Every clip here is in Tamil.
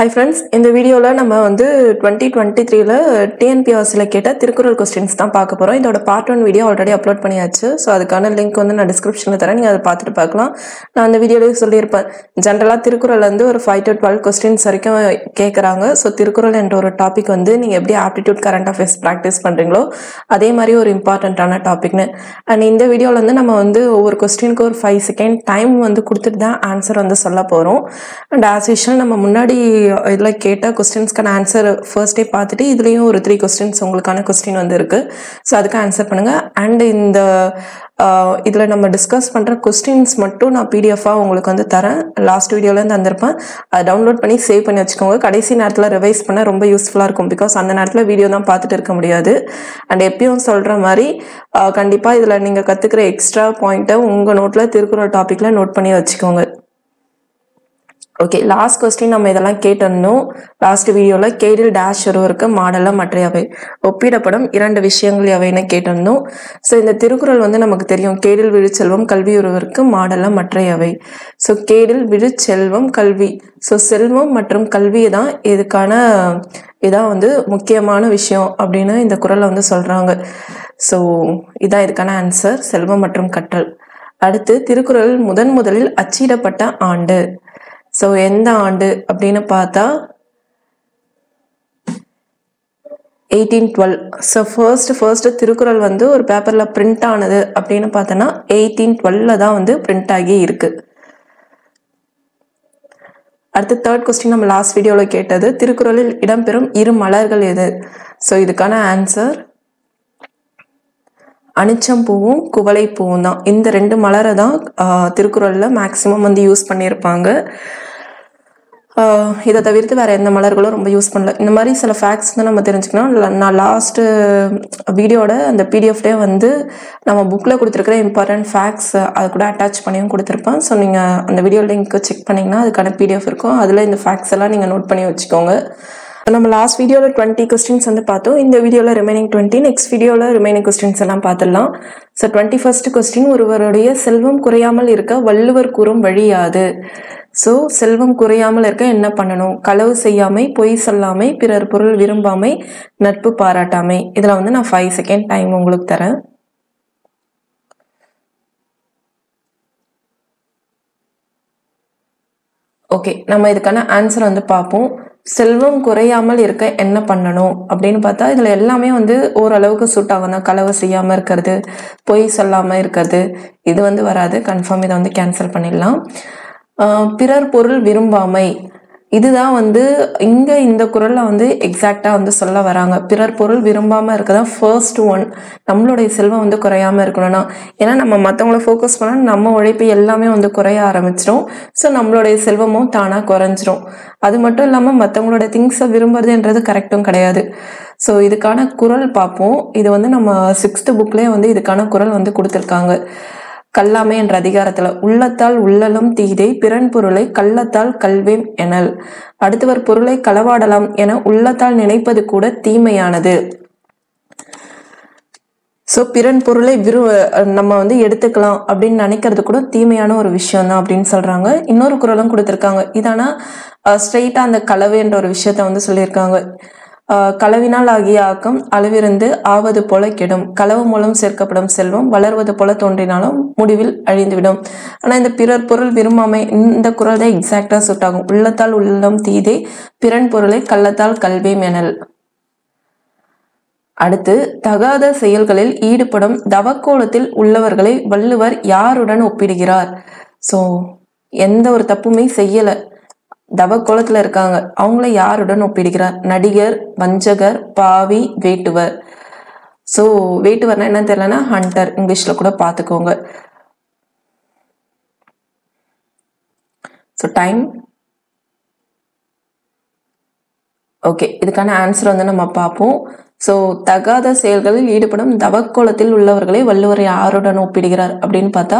Hi friends, in this video la nama vandu 2023 la TNPSC la keta Tirukkural questions dhaan paaka porom. Idoda part 1 video already upload panniyaachu. So adukana link vandu na description la tharan, neenga adha paathittu paakalam. Na andha video la sollirpa generally Tirukkural la irundhu or 5 to 12 questions varaikum kekkranga. So Tirukkural endra or topic vandu neenga eppadi aptitude current affairs practice pandringlo adhe mari or important ana topic ne. And in the video la vandu nama vandu over question ku or 5 second time vandu kuduthittu dhaan answer vandu solla porom. And as usual nama munnadi like keta questions can answer first day pathiti idliyum or 3 questions ungalukana question vandirukku, so adukku answer panunga. And in the idla nama discuss pandra questions mattum na pdf ah ungalku vandu tharan, last video la irundhu andirpan ad download panni save panni vechukonga. Kadaisi nerathla revise panna romba useful ah irukum, because andha nerathla video dhaan paathittu irukka mudiyadhu. And eppiyum solra mari kandipa idla neenga kathukra extra point ah unga note la Tirukkural topic la note panni vechukonga. Okay, last question நம்ம இதெல்லாம் கேட்டோம் லாஸ்ட் வீடியோல கேடில் டாஷ் ஒருவருக்கு மாடல மற்றவை ஒப்பிடப்படும் இரண்டு விஷயங்கள் எவைன கேட்டோம். சோ இந்த திருக்குறள் வந்து நமக்கு தெரியும், கேடில் விழுச்செல்வம் கல்வி ஒருவருக்கு மாடல மற்றவை. சோ கேடில் விழுச்செல்வம் கல்வி, சோ செல்வம் மற்றும் கல்வி தான் இதுக்கான இதான் வந்து முக்கியமான விஷயம் அப்படினு இந்த குறள்ல வந்து சொல்றாங்க. சோ இதான் இதுக்கான ஆன்சர், செல்வம் மற்றும் கற்றல். அடுத்து திருக்குறள் முதன் முதலில் அச்சிடப்பட்ட ஆண்டு. So எந்த ஆண்டு அப்படினு பார்த்தா 1812. So first திருக்குறள் வந்து ஒரு பேப்பர்ல print ஆனது அப்படினு பார்த்தனா 1812 ல தான் வந்து print ஆகி இருக்கு. அடுத்து third question நம்ம லாஸ்ட் வீடியோல கேட்டது, திருக்குறளில் இடம்பெறும் இரு மலர்கள் எது? So இதுக்கான ஆன்சர் அனிச்சம்பூவும் குவளை பூவும் தான். இந்த ரெண்டு மலரை தான் திருக்குறளில் மேக்ஸிமம் வந்து யூஸ் பண்ணியிருப்பாங்க. இதை தவிர்த்து வேறு எந்த மலர்களும் ரொம்ப யூஸ் பண்ணல. இந்த மாதிரி சில ஃபேக்ட்ஸ் தான் நம்ம தெரிஞ்சுக்கணும். நான் லாஸ்ட்டு வீடியோட அந்த பிடிஎஃப்லேயே வந்து நம்ம புக்கில் கொடுத்துருக்குற இம்பார்ட்டன்ட் ஃபேக்ட்ஸ் அது கூட அட்டாச் பண்ணியும் கொடுத்துருப்பேன். ஸோ நீங்கள் அந்த வீடியோ லிங்க்கு செக் பண்ணிங்கன்னா அதுக்கான பிடிஎஃப் இருக்கும், அதில் இந்த ஃபேக்ட்ஸ் எல்லாம் நீங்கள் நோட் பண்ணி வச்சுக்கோங்க. நம்ம லாஸ்ட் வீடியோவில் 20 கொஸ்டின்ஸ் வந்து பார்த்தோம். இந்த வீடியோவில் ரிமைனிங் 20, நெக்ஸ்ட் வீடியோவில் ரிமைனிங் கொஸ்டின்ஸ் எல்லாம் பார்த்துடலாம். ஸோ 21st கொஸ்டின், ஒருவருடைய செல்வம் குறையாமல் இருக்க வள்ளுவர் கூறும் வழியாது? ஸோ செல்வம் குறையாமல் இருக்க என்ன பண்ணணும்? களவு செய்யாமை, பொய் சொல்லாமை, பிறர் பொருள் விரும்பாமை, நட்பு பாராட்டாமை. இதில் வந்து நான் 5 செகண்ட் டைம் உங்களுக்கு தரேன். ஓகே, நம்ம இதுக்கான ஆன்சர் வந்து பார்ப்போம். செல்வம் குறையாமல் இருக்க என்ன பண்ணணும் அப்படின்னு பார்த்தா இதில் எல்லாமே வந்து ஓரளவுக்கு சூட் ஆகும் தான். களவு செய்யாமல் இருக்கிறது, பொய் சொல்லாமல் இருக்கிறது, இது வந்து வராது, கன்ஃபார்ம் இதை வந்து கேன்சல் பண்ணிடலாம். பிறர் பொருள் விரும்பாமை, இதுதான் வந்து இங்கே இந்த குறளில் வந்து எக்ஸாக்டாக வந்து சொல்ல வராங்க. பிறர் பொருள் விரும்பாமல் இருக்க தான் ஃபர்ஸ்ட் ஒன். நம்மளுடைய செல்வம் வந்து குறையாமல் இருக்கணும்னா, ஏன்னா நம்ம மற்றவங்கள ஃபோக்கஸ் பண்ணால் நம்ம உழைப்பு எல்லாமே வந்து குறைய ஆரம்பிச்சிடும். ஸோ நம்மளுடைய செல்வமும் தானாக குறைஞ்சிரும். அது மட்டும் இல்லாமல் மற்றவங்களோட திங்ஸை விரும்புறதுன்றது கரெக்டும் கிடையாது. ஸோ இதுக்கான குறள் பார்ப்போம். இது வந்து நம்ம 6th புக்லேயே வந்து இதுக்கான குறள் வந்து கொடுத்துருக்காங்க. கல்லாமை என்ற அதிகாரத்துல, உள்ளத்தால் உள்ளலும் தீதே பிறன் பொருளை கள்ளத்தால் கல்வேம் எனல். அடுத்தவர் பொருளை களவாடலாம் என உள்ளத்தால் நினைப்பது கூட தீமையானது. ஸோ பிறன் பொருளை நம்ம வந்து எடுத்துக்கலாம் அப்படின்னு நினைக்கிறது கூட தீமையான ஒரு விஷயம் தான் அப்படின்னு சொல்றாங்க. இன்னொரு குறளும் கொடுத்துருக்காங்க. இதானா ஸ்ட்ரெயிட்டா அந்த களவுன்ற ஒரு விஷயத்த வந்து சொல்லியிருக்காங்க. களவினால் ஆகிய ஆக்கம் அளவிருந்து ஆவது போல கெடும். களவு மூலம் சேர்க்கப்படும் செல்வம் வளர்வது போல தோன்றினாலும் முடிவில் அழிந்துவிடும். ஆனால் இந்த பிறர் பொருள் விரும்பாமை இந்த குறள் தான் எக்ஸாக்டாக சூட் ஆகும். உள்ளத்தால் உள்ளம் தீதே பிறன் பொருளை கள்ளத்தால் கல்வி எனல். அடுத்து தகாத செயல்களில் ஈடுபடும் தவக்கோலத்தில் உள்ளவர்களை வள்ளுவர் யாருடன் ஒப்பிடுகிறார்? ஸோ எந்த ஒரு தப்புமே செய்யலை, தவக்கோலத்தில் இருக்காங்க, அவங்கள யாருடன் ஒப்பிடுகிறார்? நடிகர், வஞ்சகர், பாவி, வேட்டுவர். ஸோ வேட்டுவர்னா என்னன்னு தெரியலன்னா ஹண்டர், இங்கிலீஷில் கூட பார்த்துக்கோங்க. ஸோ டைம் ஓகே, இதுக்கான ஆன்சர் வந்து நம்ம பார்ப்போம். ஸோ தகாத செயல்களில் ஈடுபடும் தவக்கோலத்தில் உள்ளவர்களை வள்ளுவர் யாருடன் ஒப்பிடுகிறார் அப்படின்னு பார்த்தா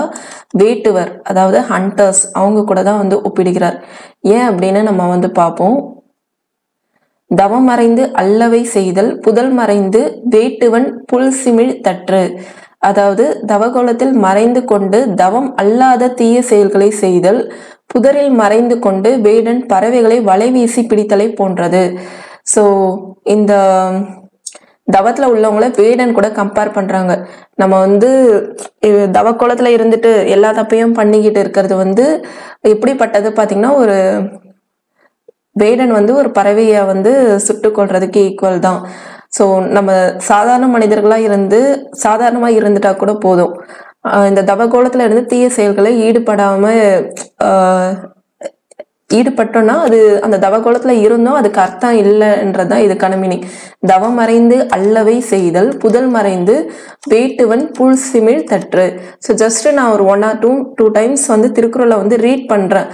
வேட்டுவர், அதாவது ஹண்டர்ஸ், அவங்க கூட தான் வந்து ஒப்பிடுகிறார். ஏன் அப்படின்னு நம்ம வந்து பார்ப்போம். தவம் மறைந்து அல்லவை செய்தல், புதல் மறைந்து வேட்டுவன் புல்சிமிழ் தற்று. அதாவது தவகோலத்தில் மறைந்து கொண்டு தவம் அல்லாத தீய செயல்களை செய்தல், புதரில் மறைந்து கொண்டு வேடன் பறவைகளை வலை வீசி பிடித்தலை போன்றது. ஸோ இந்த தவத்தில் உள்ளவங்கள வேடன் கூட கம்பேர் பண்றாங்க. நம்ம வந்து தவ கோலத்துல இருந்துட்டு எல்லா தப்பையும் பண்ணிக்கிட்டு இருக்கிறது வந்து எப்படிப்பட்டது பார்த்தீங்கன்னா, ஒரு வேடன் வந்து ஒரு பறவையை வந்து சுட்டு கொள்றதுக்கு ஈக்குவல் தான். ஸோ நம்ம சாதாரண மனிதர்களாக இருந்து சாதாரணமாக இருந்துட்டா கூட போதும், இந்த தவ கோலத்துல இருந்து தீய செயல்களை ஈடுபட்டோம்னா அது அந்த தவ கோலத்துல இருந்தோம், அதுக்கு அர்த்தம் இல்லைன்றதுதான் இதுக்கான மீனிங். தவம் மறைந்து அல்லவை செய்தல், புதல் மறைந்து வேட்டுவன் புல் சிமிழ் தற்று. ஸோ ஜஸ்ட் நான் ஒரு 1 or 2 டைம்ஸ் வந்து திருக்குறளை வந்து ரீட் பண்றேன்.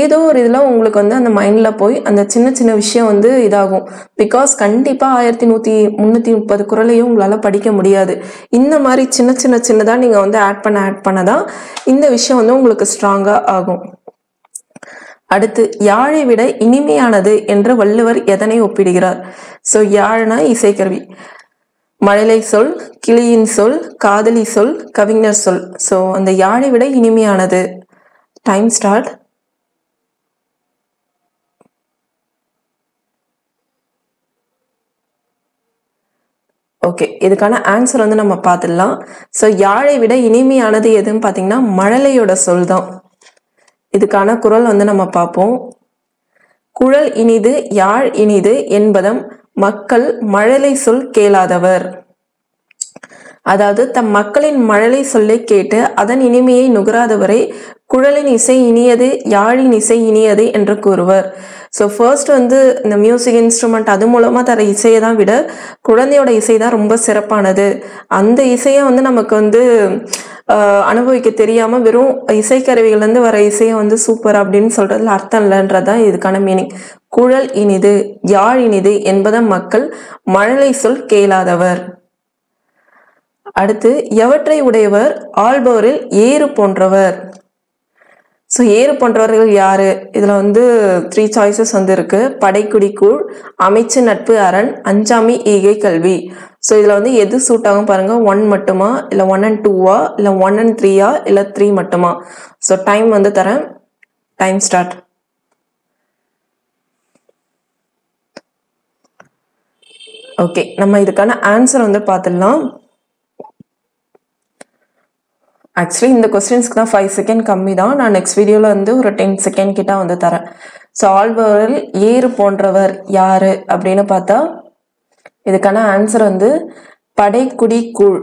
ஏதோ ஒரு இதில் உங்களுக்கு வந்து அந்த மைண்டில் போய் அந்த சின்ன சின்ன விஷயம் வந்து இதாகும். பிகாஸ் கண்டிப்பாக 1330 குறளையும் உங்களால் படிக்க முடியாது. இந்த மாதிரி சின்ன சின்ன சின்னதாக நீங்கள் வந்து ஆட் பண்ண தான் இந்த விஷயம் வந்து உங்களுக்கு ஸ்ட்ராங்காக ஆகும். அடுத்து, யாழை விட இனிமையானது என்று வள்ளுவர் எதனை ஒப்பிடுகிறார்? ஸோ யாழ்னா இசைக்கருவி, மழலை சொல், கிளியின் சொல், காதலி சொல், கவிஞர் சொல். ஸோ அந்த யாழை விட இனிமையானது. Time start. ஓகே, இதுக்கான ஆன்சர் வந்து நம்ம பார்த்துடலாம். ஸோ யாழை விட இனிமையானது எதுன்னு பார்த்தீங்கன்னா மழலையோட சொல் தான். இதுக்கான குறள் வந்து நம்ம பார்ப்போம். குழல் இனிது யாழ் இனிது என்பதம் மக்கள் மழலை சொல் கேளாதவர். அதாவது தம் மக்களின் மழலை சொல்லை கேட்டு அதன் இனிமையை நுகராதவரை குழலின் இசை இனியது யாழின் இசை இனியது என்று கூறுவர். ஸோ ஃபர்ஸ்ட் வந்து இந்த மியூசிக் இன்ஸ்ட்ருமெண்ட் அது மூலமாக தர இசையை தான் விட குழந்தையோட இசை தான் ரொம்ப சிறப்பானது. அந்த இசையை வந்து நமக்கு வந்து அனுபவிக்க தெரியாமல் வெறும் இசைக்கருவிகள்லேருந்து வர இசையை வந்து சூப்பர் அப்படின்னு சொல்கிறதுல அர்த்தம் இல்லைன்றதான் இதுக்கான மீனிங். குழல் இனிது யாழ் இனிது என்பதை மக்கள் மழலை சொல் கேளாதவர். அடுத்து, எவற்றை உடையவர் ஆள்பவரில் ஏறு போன்றவர். ஸோ ஏறு போன்றவர்கள் யாரு? இதுல வந்து 3 சாய்ஸஸ் வந்து இருக்கு. படைக்குடிக்கூழ், அமைச்சு நட்பு அரண், அஞ்சாமி ஈகை கல்வி. ஸோ இதுல வந்து எது சூட் ஆகும் பாருங்க. 1 மட்டுமா, இல்லை 1 and 2ஆ, இல்லை 1 and 3ஆ, இல்லை 3 மட்டுமா? ஸோ டைம் வந்து தரேன். Time start. ஓகே, நம்ம இதுக்கான ஆன்சர் வந்து பார்த்துடலாம். ஆக்சுவலி இந்த கொஸ்டின்ஸ்க்கு தான் 5 செகண்ட் கம்மி தான். நான் நெக்ஸ்ட் வீடியோவில் வந்து ஒரு 10 செகண்ட் கிட்ட வந்து தரேன். ஸோ ஆள்பவரில் ஏறு போன்றவர் யாரு அப்படின்னு பார்த்தா இதுக்கான ஆன்சர் வந்து படை குடி கூழ்.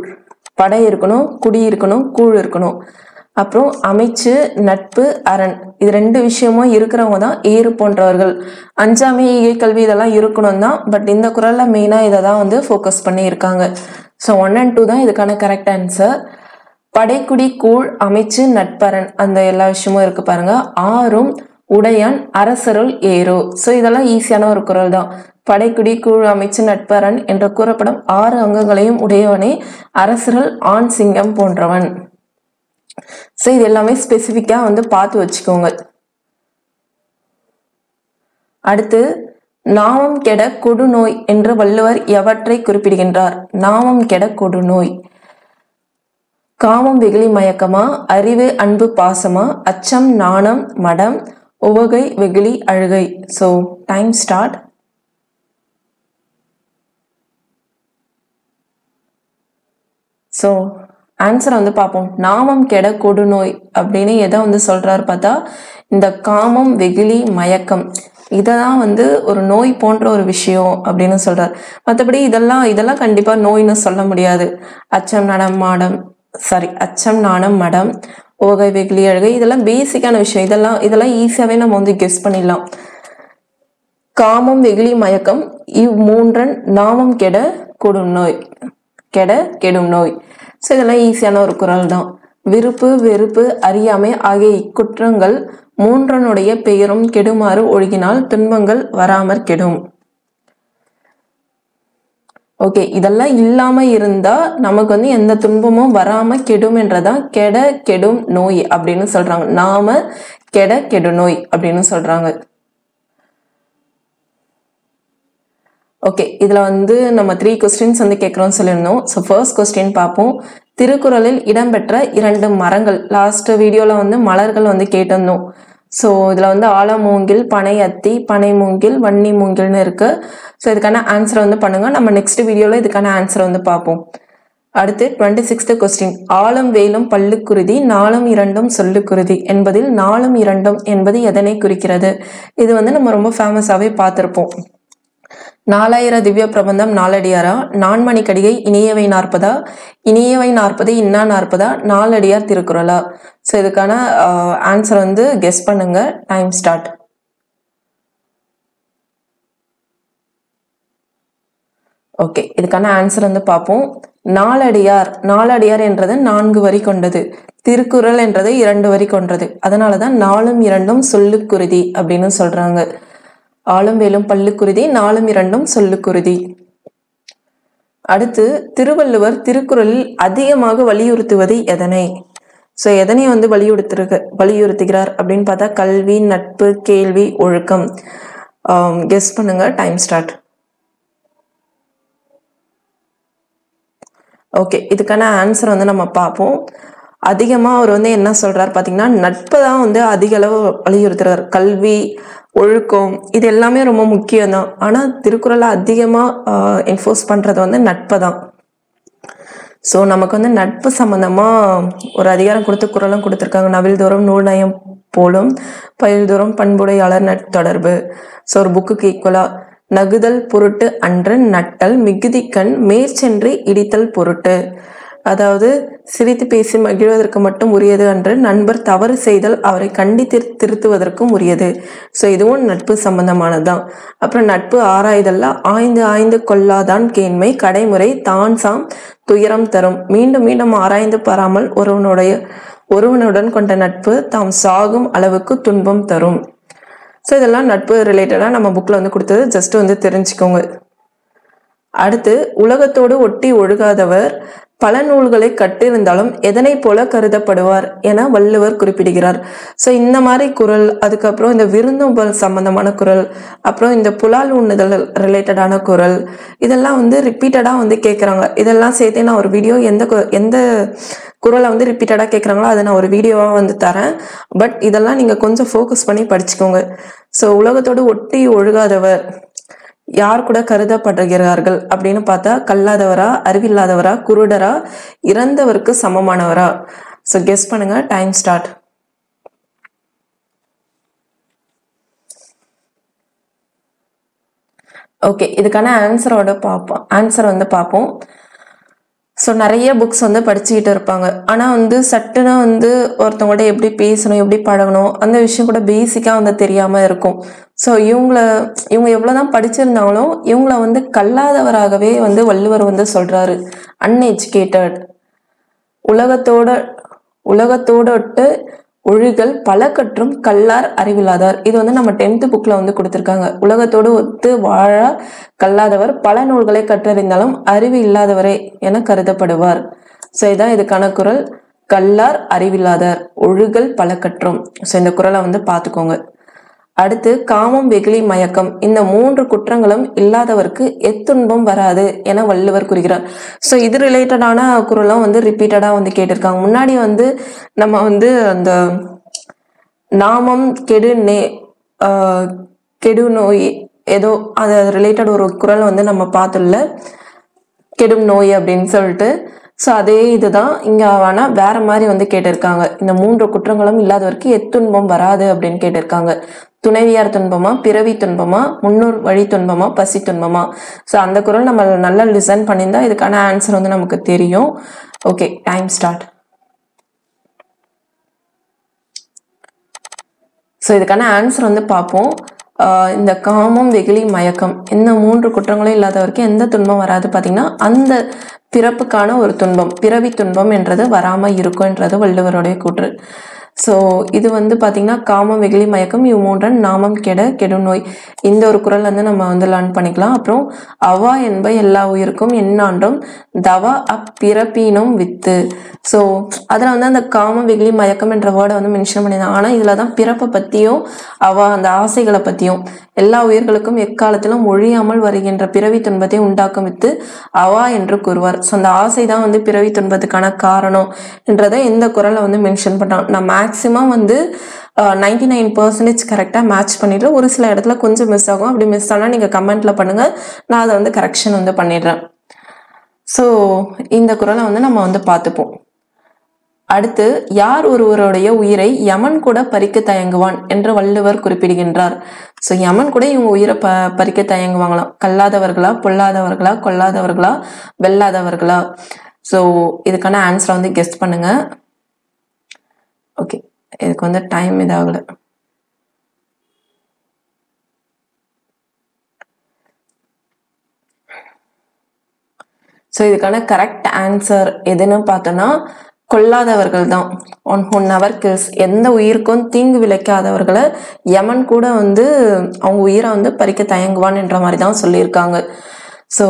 படை இருக்கணும், குடி இருக்கணும், கூழ் இருக்கணும். அப்புறம் அமைச்சு நட்பு அரண், இது 2 விஷயமும் இருக்கிறவங்க தான் ஏறு போன்றவர்கள். அஞ்சாமை ஈகை கல்வி இதெல்லாம் இருக்கணும் தான், பட் இந்த குறளில் மெயினாக இதை தான் வந்து ஃபோக்கஸ் பண்ணியிருக்காங்க. ஸோ 1 and 2 தான் இதுக்கான கரெக்ட் ஆன்சர். படைக்குடி கூழ் அமைச்சு நட்பரன் அந்த எல்லா விஷயமும் இருக்கு பாருங்க. ஆறும் உடையான் அரசருள் ஏறோ. ஸோ இதெல்லாம் ஈஸியான ஒரு குறள் தான். படைக்குடி கூழ் அமைச்சு நட்பரன் என்று கூறப்படும் 6 அங்கங்களையும் உடையவனே அரசருள் ஆண் சிங்கம் போன்றவன். ஸோ இது எல்லாமே ஸ்பெசிஃபிக்கா வந்து பார்த்து வச்சுக்கோங்க. அடுத்து, நாமம் கெட கொடுநோய் என்று வள்ளுவர் எவற்றை குறிப்பிடுகின்றார்? நாமம் கெட கொடுநோய். காமம் வெகுளி மயக்கமா, அறிவு அன்பு பாசமா, அச்சம் நாணம் மடம், உவகை வெகுளி அழுகை. So time start. So answer வந்து பார்ப்போம். நாமம் கெட கொடுநோய் அப்படின்னு எதை வந்து சொல்றாரு பார்த்தா இந்த காமம் வெகுளி மயக்கம் இதெல்லாம் வந்து ஒரு நோய் போன்ற ஒரு விஷயம் அப்படின்னு சொல்றாரு. மற்றபடி இதெல்லாம் கண்டிப்பா நோய்ன்னு சொல்ல முடியாது. அச்சம் நாணம் மாடம், அச்சம் நாணம் மடம், ஓகை வெகுளி அழுகை இதெல்லாம் பேசிக்கான விஷயம். இதெல்லாம் ஈஸியாவே நம்ம வந்து கெஸ் பண்ணிடலாம். காமம் வெகுளி மயக்கம் இம்மூன்றன் நாமம் கெட கொடும் நோய், கெடும் நோய். ஸோ இதெல்லாம் ஈஸியான ஒரு குறள் தான். விருப்பு வெறுப்பு அறியாமை ஆகிய இக்குற்றங்கள் மூன்றனுடைய பெயரும் கெடுமாறு ஒழுகினால் துன்பங்கள் வராமற் கெடும். ஓகே, இதெல்லாம் இல்லாம இருந்தா நமக்கு வந்து எந்த துன்பமும் வராம கெடும் என்றதான் கெட கெடும் நோய் அப்படின்னு சொல்றாங்க. நாம கெட கெடு நோய் அப்படின்னு சொல்றாங்க. ஓகே, இதுல வந்து நம்ம 3 கொஸ்டின்ஸ் வந்து கேட்கறோம்னு சொல்லியிருந்தோம். ஸோ ஃபர்ஸ்ட் கொஸ்டின் பார்ப்போம். திருக்குறளில் இடம்பெற்ற இரண்டு மரங்கள் லாஸ்ட் வீடியோல வந்து மலர்கள் வந்து கேட்டிருந்தோம். ஸோ இதில் வந்து ஆலமூங்கில், பனை அத்தி, பனை மூங்கில், வன்னி மூங்கில்னு இருக்கு. ஸோ இதுக்கான ஆன்சரை வந்து பண்ணுங்க. நம்ம நெக்ஸ்ட் வீடியோவில் இதுக்கான ஆன்சரை வந்து பார்ப்போம். அடுத்து 26th கொஸ்டின். ஆலம் வேலும் பல்லுக்குருதி நாலும் இரண்டும் சொல்லுக்குருதி என்பதில் நாலும் இரண்டும் என்பது எதனை குறிக்கிறது? இது வந்து நம்ம ரொம்ப ஃபேமஸாகவே பார்த்துருப்போம். 4000 திவ்ய பிரபந்தம் நாலடியாரா, நான்மணி கடிகை இனியவை 40, இனியவை 40 இன்னா 40, நாலடியார் திருக்குறளா? ஸோ இதுக்கான ஆன்சர் வந்து கெஸ் பண்ணுங்க. Time start. ஓகே, இதுக்கான ஆன்சர் வந்து பார்ப்போம். நாலடியார், நாலடியார் என்றது 4 வரி கொண்டது, திருக்குறள் என்றது 2 வரி கொண்டது. அதனாலதான் நாலும் இரண்டும் சொல்லுக்குருதி அப்படின்னு சொல்றாங்க. ஆளும் வேலும் பல்லுக்குருதி நாலும் இரண்டும் சொல்லுக்குருதி. அடுத்து திருவள்ளுவர் திருக்குறளில் அதிகமாக வலியுறுத்துவது எதனை? ஸோ எதனை வந்து வலியுறுத்துகிறார் அப்படின்னு பார்த்தா கல்வி, நட்பு, கேள்வி, ஒழுக்கம். கெஸ் பண்ணுங்க. Time start. ஓகே, இதுக்கான ஆன்சர் வந்து நம்ம பார்ப்போம். அதிகமாக அவர் வந்து என்ன சொல்றாரு பார்த்தீங்கன்னா, நட்பை தான் வந்து அதிக அளவு வலியுறுத்துறாரு. கல்வி, ஒழுக்கம், இது எல்லாமே ரொம்ப முக்கியம்தான். ஆனால் திருக்குறளை அதிகமாக என்ஃபோர்ஸ் பண்ணுறது வந்து நட்பை தான். ஸோ நமக்கு வந்து நட்பு சம்மந்தமாக ஒரு அதிகாரம் கொடுத்து குறளும் கொடுத்துருக்காங்க. நவில்தோறும் நூல் நயம் போலும், பயில்தோறும் பண்புடையாளர் நட்தொடர்பு. ஸோ ஒரு புக்குக்கு ஈக்குவலாக நகுதல் பொருட்டு அன்று நட்டல் மிகுதி கண் மேற்சென்று இடித்தல் பொருட்டு, அதாவது சிரித்து பேசி மகிழ்வதற்கு மட்டும் உரியது அன்று நண்பர் தவறு செய்தல் அவரை கண்டித்து திருத்துவதற்கும் உரியது. ஸோ இதுவும் நட்பு சம்பந்தமானதுதான். அப்புறம் நட்பு ஆராய்தல்ல ஆய்ந்து ஆய்ந்து கொள்ளாதான் கேண்மை கடைமுறை தான் சாம் துயரம் தரும். மீண்டும் மீண்டும் ஆராய்ந்து பாராமல் ஒருவனுடன் கொண்ட நட்பு தாம் சாகும் அளவுக்கு துன்பம் தரும். ஸோ இதெல்லாம் நட்பு ரிலேட்டடாக நம்ம புக்கில் வந்து கொடுத்தது. ஜஸ்ட்டு வந்து தெரிஞ்சுக்கோங்க. அடுத்து உலகத்தோடு ஒட்டி ஒழுகாதவர் பல நூல்களை கட்டிருந்தாலும் எதனை போல கருதப்படுவார் என வள்ளுவர் குறிப்பிடுகிறார். ஸோ இந்த மாதிரி குறள், அதுக்கப்புறம் இந்த விருந்தோம்பல் சம்பந்தமான குறள், அப்புறம் இந்த புலால் உண்ணுதல் ரிலேட்டடான குறள், இதெல்லாம் வந்து ரிப்பீட்டடாக வந்து கேட்குறாங்க. இதெல்லாம் சேர்த்தே நான் ஒரு வீடியோ எந்த குறளை வந்து ரிப்பீட்டடாக கேட்குறாங்களோ அதை நான் ஒரு வீடியோவாக வந்து தரேன். பட் இதெல்லாம் நீங்கள் கொஞ்சம் ஃபோக்கஸ் பண்ணி படிச்சுக்கோங்க. ஸோ உலகத்தோடு ஒட்டி ஒழுகாதவர் யார் கூட கருதப்படுகிறார்கள் அப்படின்னு பார்த்தா கல்லாதவரா, அறிவில்லாதவரா, குருடரா, இறந்தவருக்கு சமமானவரா? ஸோ கெஸ் பண்ணுங்க. Time start. ஓகே, இதுக்கான ஆன்சர் வந்து பார்ப்போம். ஸோ நிறைய புக்ஸ் வந்து படிச்சுக்கிட்டு இருப்பாங்க. ஆனால் வந்து சட்டுனா வந்து ஒருத்தவங்கள்ட்ட எப்படி பேசணும், எப்படி பழகணும், அந்த விஷயம் கூட பேசிக்காக வந்து தெரியாமல் இருக்கும். ஸோ இவங்க எவ்வளோதான் படிச்சிருந்தாலும் இவங்கள வந்து கல்லாதவராகவே வந்து வள்ளுவர் வந்து சொல்கிறாரு. அன்எஜுகேட்டட். உலகத்தோடட்டு ஒழுகல் பல கற்றும் கல்லார் அறிவில்லாதார். இது வந்து நம்ம 10th புக்கில் வந்து கொடுத்துருக்காங்க. உலகத்தோடு ஒத்து வாழ கல்லாதவர் பல நூல்களை கற்றறிந்தாலும் அறிவு இல்லாதவரே என கருதப்படுவார். ஸோ இதான் இதுக்கான குறள். கல்லார் அறிவில்லாதார் ஒழுகல் பல கற்றும். ஸோ இந்த குறளை வந்து பார்த்துக்கோங்க. அடுத்து காமம், வெகுளி, மயக்கம் இந்த 3 குற்றங்களும் இல்லாதவருக்கு எத்துன்பம் வராது என வள்ளுவர் கூறுகிறார். ஸோ இது ரிலேட்டடான குறளும் வந்து ரிப்பீட்டடாக வந்து கேட்டிருக்காங்க. முன்னாடி வந்து நம்ம வந்து அந்த நாமம் கெடு நோய் ஏதோ அது ரிலேட்டட் ஒரு குறள் வந்து நம்ம பார்த்துள்ள கெடும் நோய் அப்படின்னு சொல்லிட்டு. ஸோ அதே இதுதான் இங்கே. ஆனால் வேற மாதிரி வந்து கேட்டிருக்காங்க. இந்த 3 குற்றங்களும் இல்லாதவருக்கு எத்துன்பம் வராது அப்படின்னு கேட்டிருக்காங்க. துணைவியார் துன்பமா, பிறவி துன்பமா, முன்னூர் வழி துன்பமா, பசி துன்பமா? ஸோ அந்த குறள் நம்ம நல்லா லிசன் பண்ணியிருந்தா இதுக்கான ஆன்சர் வந்து நமக்கு தெரியும். Okay, time start. ஸோ இதுக்கான ஆன்சர் வந்து பார்ப்போம். இந்த காமம், வெகுளி, மயக்கம் இந்த 3 குற்றங்களும் இல்லாதவருக்கு எந்த துன்பம் வராது பார்த்தீங்கன்னா, அந்த பிறப்புக்கான ஒரு துன்பம், பிறவி துன்பம் என்றது வராமல் இருக்கும்ன்றது வள்ளுவருடைய கூற்று. So, this is Kama Vigli Mayakam, Yumotan, Namam Keda, Kedunoi, Indorkural and then Amandalan Panikla, Pro, Ava and by Ella Virkum, Yenandum, Dava, up Pirapinum with. So, other than the Kama Vigli Mayakam and Ravada on the mention in Ana, Ilada Pirapa Patio, Ava and the Asigala Patio, Ella Virkalakum, Ekalatilum, Muri Amal Varigantra Piravitun Bate Undakam with Ava and Rukurvar. So, the Asida on the Piravitun Batakana Karano, and rather in the Kural on the mention Patan. Maximum and 99% correct match பண்ணிட்டு ஒரு சில இடத்துல கொஞ்சம் மிஸ் ஆகும் அப்படி மிஸ் ஆனா நீங்க கமெண்ட்ல பண்ணுங்க நான் அத வந்து கரெக்ஷன் வந்து பண்ணிடுறேன் சோ இந்த குறளை வந்து நம்ம வந்து பாத்துப்போம் அடுத்து யார் ஒருவருடைய உயிரை யமன் கூட பறிக்க தயங்குவான் என்று வள்ளுவர் குறிப்பிடுகின்றார் சோ யமன் கூட இவங்க உயிரை பறிக்க தயங்குவாங்களாம் கல்லாதவர்களா பொல்லாதவர்களா கொல்லாதவர்களா வெல்லாதவர்களா சோ இதுக்கான ஆன்சரை வந்து கெஸ் பண்ணுங்க Okay, இதுக்கு வந்து டைம் இதாகல சோ இதுக்கான கரெக்ட் ஆன்சர் எதுன்னு பார்த்தனா கொல்லாதவர்கள்தான் on who never kills எந்த உயிர்க்கும் தீங்கு விளைக்காதவர்களை யமன் கூட வந்து அவங்க உயிரை வந்து பறிக்க தயங்குவான் என்ற மாதிரி தான் சொல்லிருக்காங்க சோ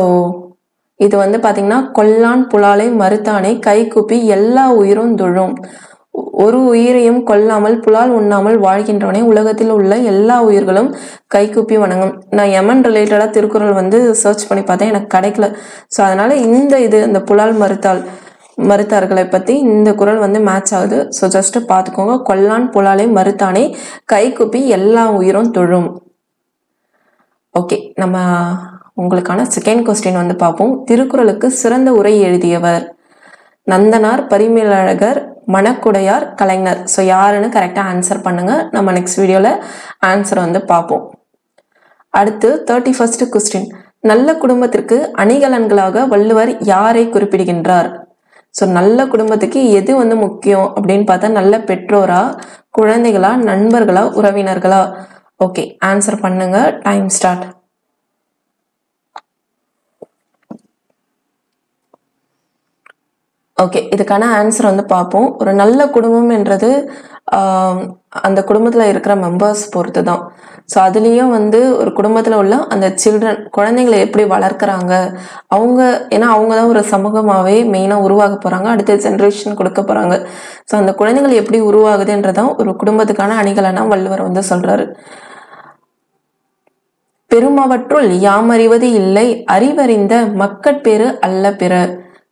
இது வந்து பாத்தீங்கன்னா கொல்லான் புலாலை மறுதானே கைகுப்பி எல்லா உயிரும் துழும் ஒரு உயிரையும் கொல்லாமல் புலால் உண்ணாமல் வாழ்கின்றவனே உலகத்தில் உள்ள எல்லா உயிர்களும் கைகூப்பி வணங்கும் நான் யமன் ரிலேட்டடா திருக்குறள் வந்து சர்ச் பண்ணி பார்த்தேன் எனக்கு கிடைக்கல சோ அதனால இந்த இது அந்த புலால் மறுத்தார்களை பத்தி இந்த குறள் வந்து மேட்ச் ஆகுது சோ ஜஸ்ட் பாத்துக்கோங்க கொல்லான் புலாலை மறுத்தானே கைகூப்பி எல்லா உயிரும் தொழும் ஓகே நம்ம உங்களுக்கான செகண்ட் क्वेश्चन வந்து பாப்போம் திருக்குறளுக்கு சிறந்த உரை எழுதியவர் நந்தனார் பரிமேலழகர் மணக்குடையார் கலைஞர் சோ யாருன்னு கரெக்ட்டா ஆன்சர் பண்ணுங்க நம்ம நெக்ஸ்ட் வீடியோல ஆன்சர் வந்து பாப்போம் அடுத்து 31st क्वेश्चन நல்ல குடும்பத்திற்கு அணிகலன்களாக வள்ளுவர் யாரை குறிப்பிடுகின்றார் சோ நல்ல குடும்பத்துக்கு எது வந்து முக்கியம் அப்படிን பார்த்தா நல்ல பெற்றோரா குழந்தைகளா நண்பர்களா உறவினர்களா ஓகே ஆன்சர் பண்ணுங்க டைம் ஸ்டார்ட் ஓகே இதுக்கான ஆன்சர் வந்து பாப்போம் ஒரு நல்ல குடும்பம் என்றது அந்த குடும்பத்துல இருக்கிற மெம்பர்ஸ் பொறுத்துதான் சோ அதுலயும் வந்து ஒரு குடும்பத்துல உள்ள அந்த சில்ட்ரன் குழந்தைகளை எப்படி வளர்க்கறாங்க அவங்க ஏனா அவங்க தான் ஒரு சமூகமாவே மெயினா உருவாக போறாங்க அடுத்த ஜெனரேஷன் கொடுக்க போறாங்க சோ அந்த குழந்தைகள் எப்படி உருவாகுதுன்றத ஒரு குடும்பத்துக்கான அணிகலனா வள்ளுவர் வந்து சொல்றாரு பெருமவற்றுள் யாமறிவது இல்லை அறிவறிந்த மக்கட்பேறு அல்ல பிற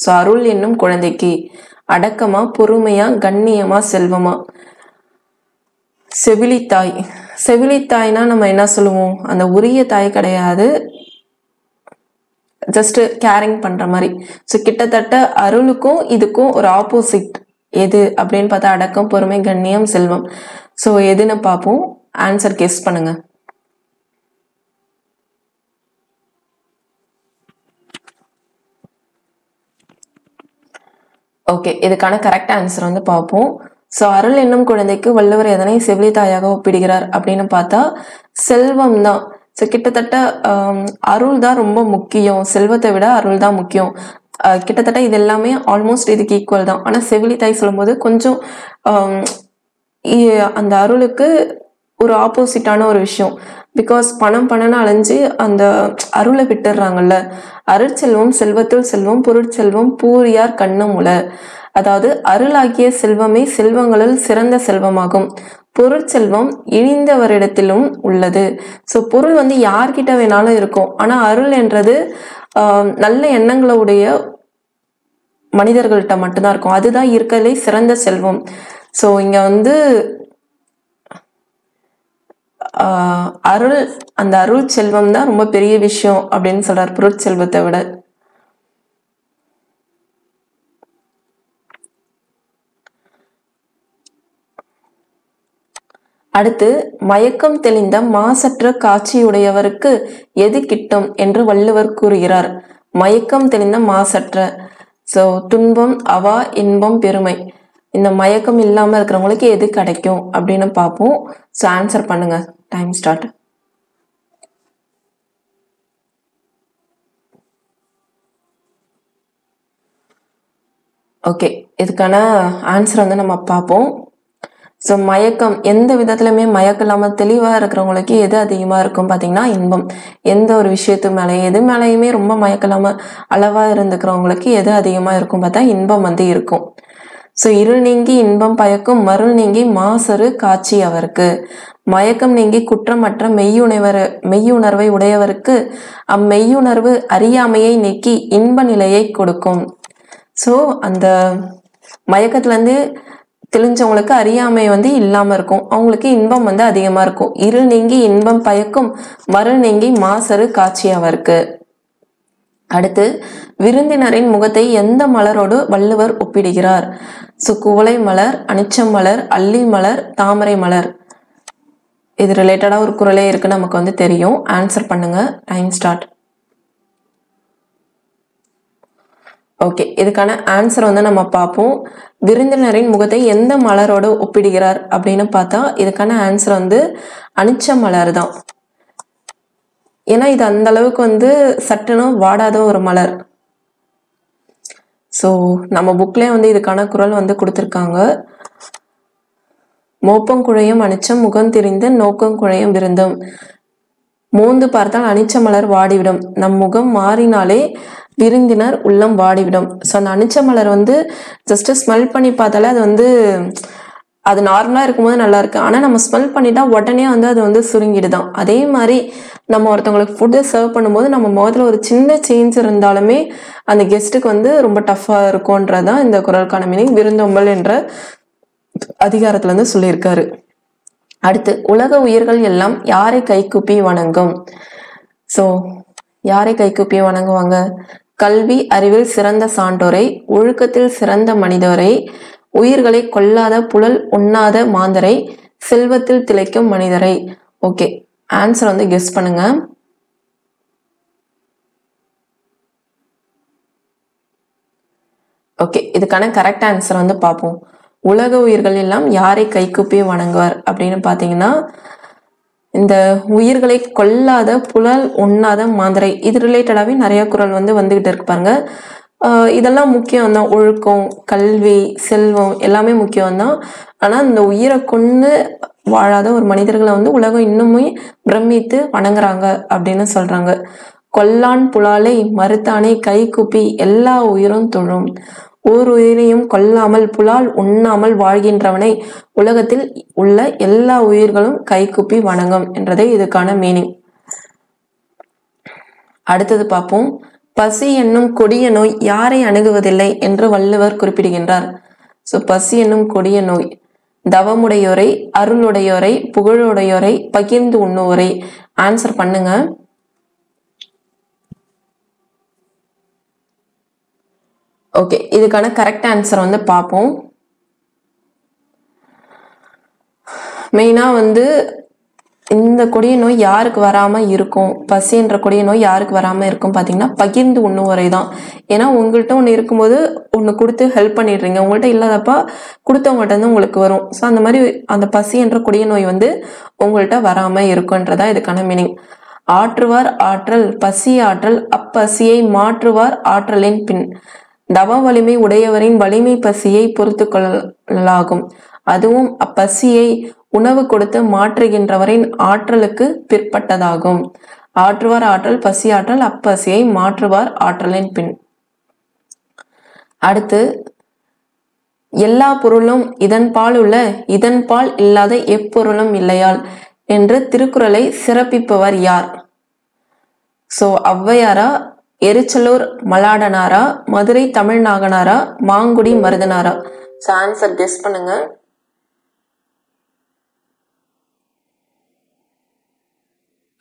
சோ அருள் என்னும் குழந்தைக்கு அடக்கமா பொறுமையா கண்ணியமா செல்வமா செவிலித்தாய் செவிலித்தாய்னா நம்ம என்ன சொல்லுவோம் அந்த உரிய தாய் கிடையாது ஜஸ்ட் கேரிங் பண்ற மாதிரி சோ கிட்டத்தட்ட அருளுக்கும் இதுக்கும் ஒரு ஆப்போசிட் எது அப்படினு பார்த்தா அடக்கம் பொறுமை கண்ணியம் செல்வம் சோ எதுன்னு பாப்போம் ஆன்சர் கெஸ் பண்ணுங்க ஓகே இதுக்கான கரெக்ட் ஆன்சர் வந்து பாப்போம் சோ அருள் என்னும் குழந்தைக்கு வள்ளுவர் எதனை செவிலி தாயாக ஒப்பிடுகிறார் அப்படினு பார்த்தா செல்வம் தான் சோ கிட்டத்தட்ட அருள் தான் ரொம்ப முக்கியம் செல்வத்தை விட அருள் தான் முக்கியம் கிட்டத்தட்ட இது எல்லாமே ஆல்மோஸ்ட் இதுக்கு ஈக்குவல் தான் ஆனா செவிலி தாய் சொல்லும்போது கொஞ்சம் அந்த அருளுக்கு ஒரு ஆப்போசிட்டான ஒரு விஷயம் பிகாஸ் பணம் பணன அலைஞ்சு அந்த அருளை விட்டுறாங்கல்ல அருட்செல்வம் செல்வத்தில் செல்வம் பொருட்செல்வம் பூரியார் கண்ணமுல அதாவது அருளாகிய செல்வமே செல்வங்களில் சிறந்த செல்வமாகும் பொருட்செல்வம் இழிந்தவரிடத்திலும் உள்ளது சோ பொருள் வந்து யார்கிட்ட வேணாலும் இருக்கும் ஆனா அருள் என்றது நல்ல எண்ணங்களுடைய மனிதர்கள்ட்ட மட்டும்தான் இருக்கும் அதுதான் இருக்கலே சிறந்த செல்வம் சோ இங்க வந்து அருள் அந்த அருள் செல்வம் தான் ரொம்ப பெரிய விஷயம் அப்படினு சொல்றார் பொருள் செல்வத்தை விட அடுத்து மயக்கம் தெளிந்த மாசற்ற காட்சியுடையவருக்கு எது கிட்டும் என்று வள்ளுவர் கூறுகிறார். மயக்கம் தெளிந்த மாசற்ற, ஸோ துன்பம் அவா இன்பம் பெருமை, இந்த மயக்கம் இல்லாமல் இருக்கிறவங்களுக்கு எது கிடைக்கும் அப்படின்னு பார்ப்போம். ஸோ ஆன்சர் பண்ணுங்க. Time start. ஓகே, இதுக்கான ஆன்சர் வந்து நம்ம பார்ப்போம். ஸோ மயக்கம், எந்த விதத்துலையுமே மயக்கம் இல்லாமல் தெளிவாக இருக்கிறவங்களுக்கு எது அதிகமாக இருக்கும் பார்த்தீங்கன்னா இன்பம். எந்த ஒரு விஷயத்து மேலே எது மேலேயுமே ரொம்ப மயக்கம் இல்லாமல் அளவாக இருந்துக்கிறவங்களுக்கு எது அதிகமாக இருக்கும் பார்த்தா இன்பம் வந்து இருக்கும். ஸோ இருள் நீங்கி இன்பம் பயக்கும் மருள் நீங்கி மாசரு காட்சி அவருக்கு, மயக்கம் நீங்கி குற்றமற்ற மெய்யுணர்வை உடையவருக்கு அம்மெய்யுணர்வு அறியாமையை நீக்கி இன்ப நிலையை கொடுக்கும். ஸோ அந்த மயக்கத்துலேருந்து தெளிஞ்சவங்களுக்கு அறியாமை வந்து இல்லாமல் இருக்கும், அவங்களுக்கு இன்பம் வந்து அதிகமாக இருக்கும். இருள் நீங்கி இன்பம் பயக்கும் மருள் நீங்கி மாசரு காட்சி அவருக்கு. அடுத்து விருந்தினரின் முகத்தை எந்த மலரோடு வள்ளுவர் ஒப்பிடுகிறார்? ஸோ குவளை மலர், அனிச்சம் மலர், அல்லி மலர், தாமரை மலர். இது ரிலேட்டடாக ஒரு குறளே இருக்கு, நமக்கு வந்து தெரியும். ஆன்சர் பண்ணுங்க. Time start. ஓகே, இதுக்கான ஆன்சர் வந்து நம்ம பார்ப்போம். விருந்தினரின் முகத்தை எந்த மலரோடு ஒப்பிடுகிறார் அப்படின்னு பார்த்தா இதுக்கான ஆன்சர் வந்து அனிச்ச மலர் தான். ஏன்னா இது அந்த அளவுக்கு வந்து சட்டுன்னு வாடாத ஒரு மலர். ஸோ நம்ம புக்லேயே வந்து இதுக்கான குறள் வந்து கொடுத்துருக்காங்க. மோப்பம் குழையும் அனிச்சம் முகம் திரிந்து நோக்கம் குழையும் விருந்தும், மோந்து பார்த்தால் அனிச்ச மலர் வாடிவிடும், நம் முகம் மாறினாலே விருந்தினர் உள்ளம் வாடிவிடும். ஸோ அந்த அனிச்ச மலர் வந்து ஜஸ்ட் ஸ்மெல் பண்ணி பார்த்தாலே அது வந்து, அது நார்மலாக இருக்கும்போது நல்லா இருக்கு, ஆனால் நம்ம ஸ்மெல் பண்ணிட்டா உடனே வந்து அது வந்து சுருங்கிடுதான். அதே மாதிரி நம்ம ஒருத்தவங்களுக்கு ஃபுட்டு சர்வ் பண்ணும்போது நம்ம முகத்தில் ஒரு சின்ன சேஞ்ச் இருந்தாலுமே அந்த கெஸ்ட்டுக்கு வந்து ரொம்ப டஃப்பாக இருக்கும்ன்றது தான் இந்த குறளுக்கான மீனிங். விருந்தோம்பல் என்ற அதிகாரத்தில் வந்து சொல்லியிருக்காரு. அடுத்து உலக உயிர்கள் எல்லாம் யாரை கைகூப்பி வணங்கும்? ஸோ யாரை கைகூப்பி வணங்குவாங்க? கல்வி அறிவில் சிறந்த சான்றோரை, ஒழுக்கத்தில் சிறந்த மனிதரை, உயிர்களை கொல்லாத புலல் உண்ணாத மாந்தரை, செல்வத்தில் திளைக்கும் மனிதரை. ஓகே, ஆன்சர் வந்து கெஸ் பண்ணுங்க. ஓகே, இதுக்கான கரெக்ட் ஆன்சர் வந்து பார்ப்போம். உலக உயிர்கள் எல்லாம் யாரை கைகூப்பி வணங்குவார் அப்படின்னு பார்த்தீங்கன்னா இந்த உயிர்களை கொல்லாத புலல் உண்ணாத மாந்தரை, இது ரிலேட்டடாகவே நிறைய குறள் வந்து வந்துகிட்டு இருக்கு பாருங்க. இதெல்லாம் முக்கியம் தான், ஒழுக்கம் கல்வி செல்வம் எல்லாமே முக்கியம்தான். ஆனால் இந்த உயிரை கொண்டு வாழாத ஒரு மனிதர்களை வந்து உலகம் இன்னுமே பிரமித்து வணங்குறாங்க அப்படின்னு சொல்றாங்க. கொல்லான் புலாலை மறுத்தானே கை கூப்பி எல்லா உயிரும் தொழும், ஓர் உயிரையும் கொல்லாமல் புலால் உண்ணாமல் வாழ்கின்றவனை உலகத்தில் உள்ள எல்லா உயிர்களும் கைகூப்பி வணங்கும் என்றதே இதுக்கான மீனிங். அடுத்தது பார்ப்போம். பசி என்னும் கொடிய நோய் யாரை அணுகுவதில்லை என்று வள்ளுவர் குறிப்பிடுகின்றார்? ஸோ பசி என்னும் கொடிய நோய் தவமுடையோரை, அருளுடையோரை, புகழுடையோரை, பகிர்ந்து உண்ணுவோரை. ஆன்சர் பண்ணுங்க. ஓகே, இதுக்கான கரெக்ட் ஆன்சர் வந்து பார்ப்போம். மெயினாக வந்து இந்த கொடிய நோய் யாருக்கு வராமல் இருக்கும், பசின்ற கொடிய நோய் யாருக்கு வராமல் இருக்கும் பார்த்தீங்கன்னா பகிர்ந்து உண்ணுவோரை தான். ஏன்னா உங்கள்கிட்ட ஒன்று இருக்கும்போது ஒன்று கொடுத்து ஹெல்ப் பண்ணிடுறீங்க, உங்கள்கிட்ட இல்லாதப்பா கொடுத்தவங்கள்ட்ட வந்து உங்களுக்கு வரும். ஸோ அந்த மாதிரி அந்த பசின்ற கொடிய நோய் வந்து உங்கள்கிட்ட வராமல் இருக்குன்றதான் இதுக்கான மீனிங். ஆற்றுவார் ஆற்றல் பசி ஆற்றல் அப்பசியை மாற்றுவார் ஆற்றலின் பின், தவ வலிமை உடையவரின் வலிமை பசியை பொறுத்து கொள்ளலாகும், அதுவும் அப்பசியை உணவு கொடுத்து மாற்றுகின்றவரின் ஆற்றலுக்கு பிற்பட்டதாகும். ஆற்றுவார் ஆற்றல் பசி ஆற்றல் அப்பசியை மாற்றுவார் ஆற்றலின் பின். அடுத்து எல்லா பொருளும் இதன்பால் உள்ள இதன்பால் இல்லாத எப்பொருளும் இல்லையால் என்று திருக்குறளை சிறப்பிப்பவர் யார்? ஸோ ஔவையாரா, எரிச்சலூர் மலாடனாரா, மதுரை தமிழ்நாகனாரா, மாங்குடி மருதனாரா? ஸோ ஆன்சர் கெஸ் பண்ணுங்க.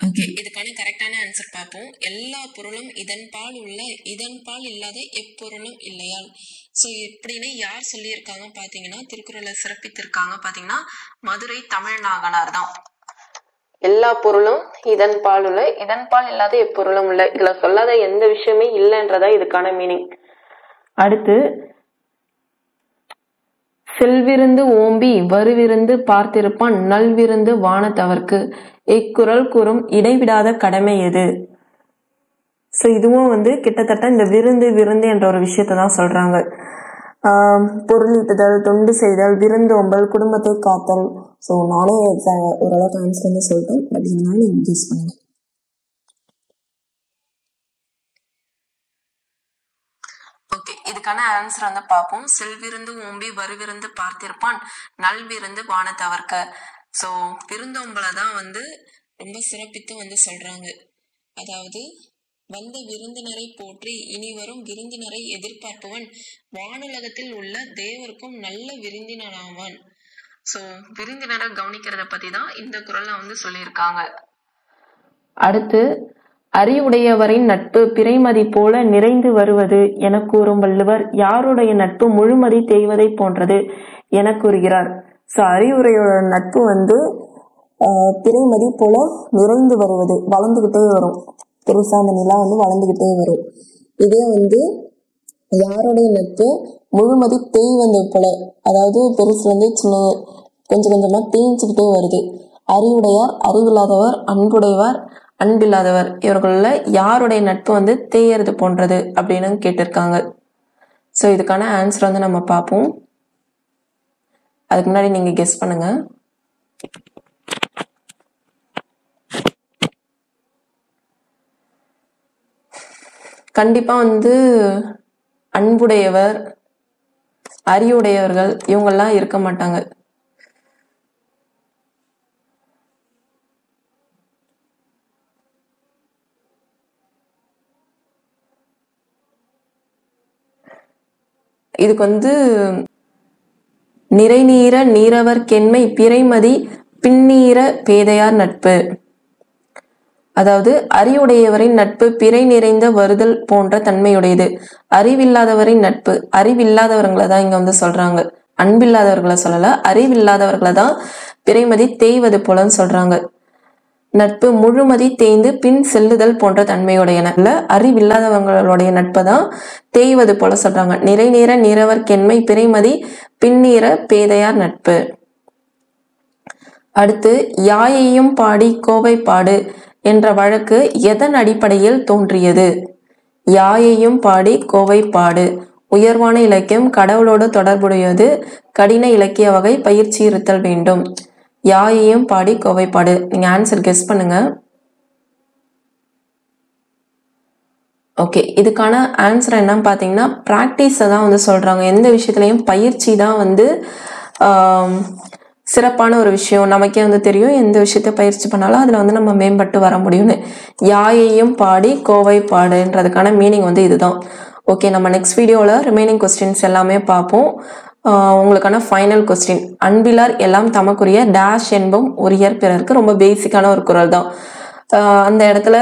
Okay, this is the correct answer. All Purulum, Idan Pal Illa, Epurulum Illayal. So, Prina Yar Sulir Kanga Pathina, Tirukkural Serapitirkanga Pathina, Madurai Tamil Naganarda. Ella Purulum, Idan Palula, Idan Pal Illa, Epurulum Illa Sola, the end of Vishami, Illa and Rada, the Kana meaning. Addithu செல்விருந்து ஓம்பி வருவிருந்து பார்த்திருப்பான் நல்விருந்து வானத்தவர்க்கு இக்குறள் கூறும் இடைவிடாத கடமை எது? சோ இதுவும் வந்து கிட்டத்தட்ட இந்த விருந்து என்ற ஒரு விஷயத்தை தான் சொல்றாங்க. பொருளீட்டுதல், தொண்டு செய்தல், விருந்தோம்பல், குடும்பத்தை காத்தல். சோ நானே ஓரளவுக்கு ஆன்சர் வந்து சொல்றேன். பட் என்னால இங்கிலீஷ் பண்ணுங்க. Answer on the papum, Silvirundu Umbi, Varivirundu Parthirpan, Nalvirundu Vanatavarka. So Virundumbalada on the Umba Serapitu on the Soldrang Adavadi, one the Virundinari poetry, Inivarum, Virundinari, Edir Papuan, Vanalagatil Ulla, they were come Nalla Virindinaravan. So Virindinara Gaunikara Padida in the Kurala on the Solir Kanga Adathe. அறிவுடையவரின் நட்பு பிறைமதி போல நிறைந்து வருவது என கூறும் வள்ளுவர் யாருடைய நட்பு முழுமதி தேய்வதை போன்றது என கூறுகிறார். சோ அறிவுடையோட நட்பு வந்து பிறைமதி போல நிறைந்து வருவது வளர்ந்துகிட்டே வரும். பெருசான நிலா வந்து வளர்ந்துகிட்டே வரும். இதே வந்து யாருடைய நட்பு முழுமதி தேய்வதை போல, அதாவது பெருசு வந்து சின்ன கொஞ்சம் கொஞ்சமா தேய்ச்சிக்கிட்டே வருது. அறிவுடையார், அறிவில்லாதவர், அன்புடையவர், அன்பில்லாதவர் இவர்கள யாருடைய நட்பு வந்து தேயறது போன்றது அப்படினு கேட்டிருக்காங்க. சோ இதுக்கான ஆன்சர் வந்து நம்ம பாப்போம். அதுக்கு முன்னாடி நீங்க கெஸ் பண்ணுங்க. கண்டிப்பா வந்து அன்புடையவர், அறிவுடையவர்கள் இவங்க எல்லாம் இருக்க மாட்டாங்க. இதுக்கு வந்து நிறைநீர நீரவர் கெண்மை பிறைமதி பின்னீர பேதையார் நட்பு, அதாவது அறிவுடையவரின் நட்பு பிறை நிறைந்த வருதல் போன்ற தன்மையுடையது. அறிவில்லாதவரின் நட்பு, அறிவில்லாதவர்களை தான் இங்க வந்து சொல்றாங்க. அன்பில்லாதவர்களை சொல்லல, அறிவில்லாதவர்களை தான் பிறைமதி தேய்வது போலன்னு சொல்றாங்க. நட்பு முழுமதி தேய்ந்து பின் செல்லுதல் போன்ற தன்மையுடையன. அறிவில்லாதவங்களுடைய நட்பை தான் தேய்வது போல சொல்றாங்க. நிறைநீர நீரவர் கெண்மை பிறைமதி பின்னீர பேதையார் நட்பு. அடுத்து யாயையும் பாடி கோவை பாடு என்ற வழக்கு எதன் அடிப்படையில் தோன்றியது? யாயையும் பாடி கோவை பாடு உயர்வான இலக்கியம், கடவுளோடு தொடர்புடையது, கடின இலக்கிய வகை, பயிற்சி இருத்தல் வேண்டும். யாயையும் பாடி கோவை பாடு. நீங்க ஆன்சர் கெஸ் பண்ணுங்க. ஓகே, இதுக்கான ஆன்சர் என்னன்னு பாத்தீங்கன்னா பிராக்டிஸை தான் வந்து சொல்றாங்க. எந்த விஷயத்துலையும் பயிற்சி தான் வந்து சிறப்பான ஒரு விஷயம். நமக்கே வந்து தெரியும் எந்த விஷயத்த பயிற்சி பண்ணாலும் அதுல வந்து நம்ம மேம்பட்டு வர முடியும்னு. யாயையும் பாடி கோவை பாடுன்றதுக்கான மீனிங் வந்து இதுதான். ஓகே, நம்ம நெக்ஸ்ட் வீடியோவில் ரிமைனிங் கொஸ்டின்ஸ் எல்லாமே பார்ப்போம். உங்களுக்கான ஃபைனல் கொஸ்டின், அன்பிலார் எல்லாம் தமக்குரிய டேஷ் என்பும் உரியர் பிறருக்கு ரொம்ப பேசிக்கான ஒரு குறள் தான். அந்த இடத்துல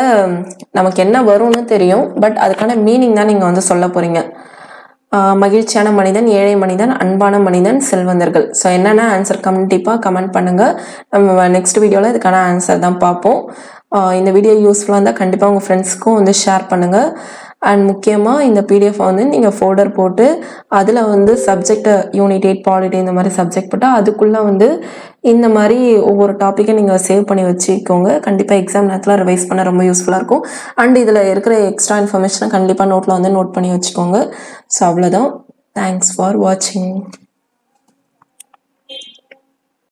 நமக்கு என்ன வரும்னு தெரியும், பட் அதுக்கான மீனிங் தான் நீங்கள் வந்து சொல்ல போகிறீங்க. மகிழ்ச்சியான மனிதன், ஏழை மனிதன், அன்பான மனிதன், செல்வந்தர்கள். ஸோ என்னென்ன ஆன்சர் கண்டிப்பாக கமெண்ட் பண்ணுங்கள். நம்ம நெக்ஸ்ட் வீடியோவில் இதுக்கான ஆன்சர் தான் பார்ப்போம். இந்த வீடியோ யூஸ்ஃபுல்லாக இருந்தால் கண்டிப்பாக உங்கள் ஃப்ரெண்ட்ஸ்க்கும் வந்து ஷேர் பண்ணுங்கள். அண்ட் முக்கியமாக இந்த பிடிஎஃப் வந்து நீங்கள் ஃபோல்டர் போட்டு அதில் வந்து சப்ஜெக்ட் யூனிட் 8 பாலிட்டி இந்த மாதிரி சப்ஜெக்ட் போட்டால் அதுக்குள்ளே வந்து இந்த மாதிரி ஒவ்வொரு டாப்பிக்கை நீங்கள் சேவ் பண்ணி வச்சுக்கோங்க. கண்டிப்பாக எக்ஸாம் நேரத்தில் ரிவைஸ் பண்ண ரொம்ப யூஸ்ஃபுல்லாக இருக்கும். அண்ட் இதில் இருக்கிற எக்ஸ்ட்ரா இன்ஃபர்மேஷனை கண்டிப்பாக நோட்டில் வந்து நோட் பண்ணி வச்சுக்கோங்க. ஸோ அவ்வளோதான். தேங்க்ஸ் ஃபார் வாட்சிங்.